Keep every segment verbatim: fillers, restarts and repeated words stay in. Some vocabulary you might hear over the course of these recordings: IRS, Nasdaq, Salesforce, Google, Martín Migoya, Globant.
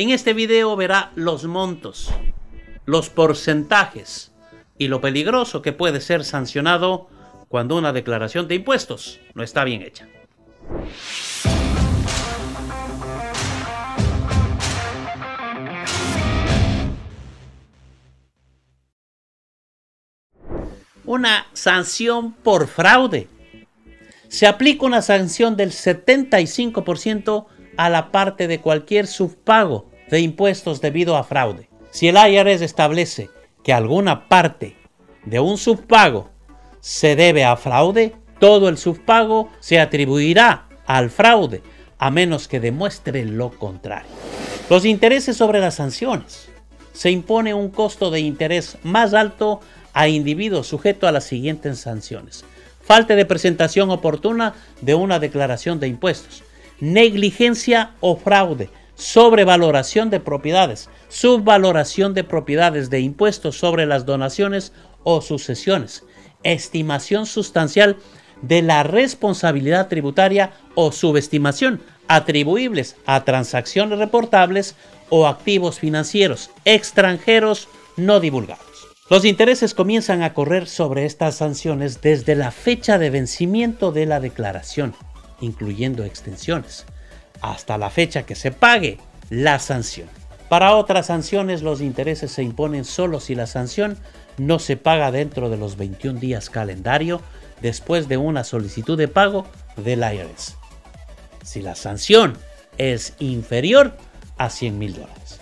En este video verá los montos, los porcentajes y lo peligroso que puede ser sancionado cuando una declaración de impuestos no está bien hecha. Una sanción por fraude. Se aplica una sanción del setenta y cinco por ciento a la parte de cualquier subpago de impuestos debido a fraude. Si el I R S establece que alguna parte de un subpago se debe a fraude, todo el subpago se atribuirá al fraude, a menos que demuestre lo contrario. Los intereses sobre las sanciones. Se impone un costo de interés más alto a individuos sujetos a las siguientes sanciones: falta de presentación oportuna de una declaración de impuestos, negligencia o fraude, sobrevaloración de propiedades, subvaloración de propiedades de impuestos sobre las donaciones o sucesiones, estimación sustancial de la responsabilidad tributaria o subestimación atribuibles a transacciones reportables o activos financieros extranjeros no divulgados. Los intereses comienzan a correr sobre estas sanciones desde la fecha de vencimiento de la declaración, incluyendo extensiones, hasta la fecha que se pague la sanción. Para otras sanciones, los intereses se imponen solo si la sanción no se paga dentro de los veintiún días calendario después de una solicitud de pago del I R S. Si la sanción es inferior a cien mil dólares.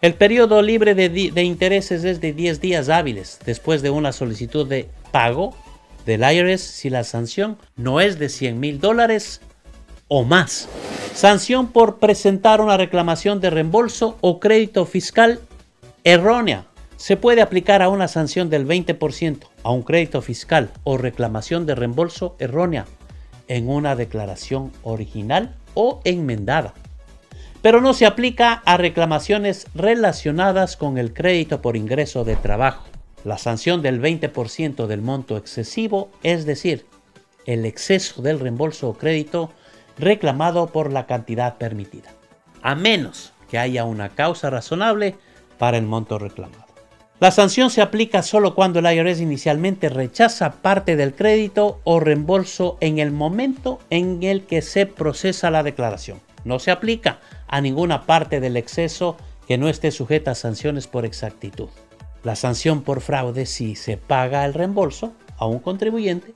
El periodo libre de, de intereses es de diez días hábiles después de una solicitud de pago del I R S si la sanción no es de cien mil dólares o más. Sanción por presentar una reclamación de reembolso o crédito fiscal errónea. Se puede aplicar a una sanción del veinte por ciento a un crédito fiscal o reclamación de reembolso errónea en una declaración original o enmendada, pero no se aplica a reclamaciones relacionadas con el crédito por ingreso de trabajo. La sanción del veinte por ciento del monto excesivo, es decir, el exceso del reembolso o crédito reclamado por la cantidad permitida, a menos que haya una causa razonable para el monto reclamado. La sanción se aplica solo cuando el I R S inicialmente rechaza parte del crédito o reembolso en el momento en el que se procesa la declaración. No se aplica a ninguna parte del exceso que no esté sujeta a sanciones por exactitud. La sanción por fraude si se paga el reembolso a un contribuyente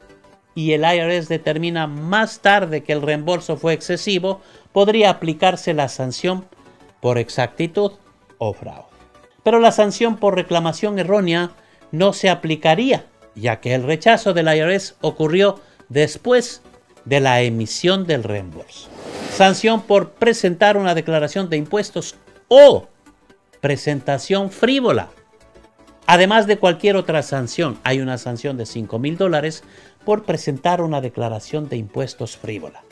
y el I R S determina más tarde que el reembolso fue excesivo, podría aplicarse la sanción por exactitud o fraude. Pero la sanción por reclamación errónea no se aplicaría, ya que el rechazo del I R S ocurrió después de la emisión del reembolso. Sanción por presentar una declaración de impuestos o presentación frívola. Además de cualquier otra sanción, hay una sanción de cinco mil dólares por presentar una declaración de impuestos frívola.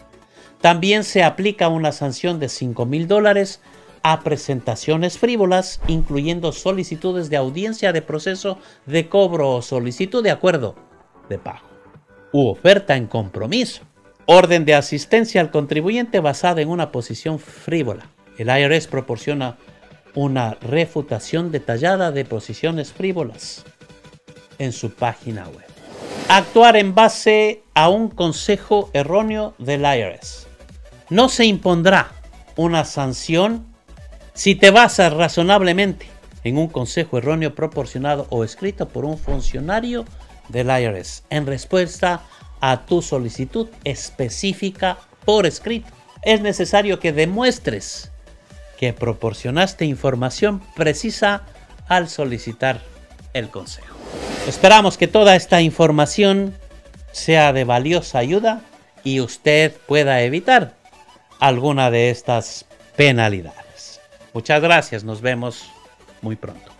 También se aplica una sanción de cinco mil dólares a presentaciones frívolas, incluyendo solicitudes de audiencia de proceso de cobro o solicitud de acuerdo de pago u oferta en compromiso. Orden de asistencia al contribuyente basada en una posición frívola. El I R S proporciona una refutación detallada de posiciones frívolas en su página web. Actuar en base a un consejo erróneo del I R S. No se impondrá una sanción si te basas razonablemente en un consejo erróneo proporcionado o escrito por un funcionario del I R S en respuesta a tu solicitud específica por escrito, es necesario que demuestres que proporcionaste información precisa al solicitar el consejo. Esperamos que toda esta información sea de valiosa ayuda y usted pueda evitar alguna de estas penalidades. Muchas gracias, nos vemos muy pronto.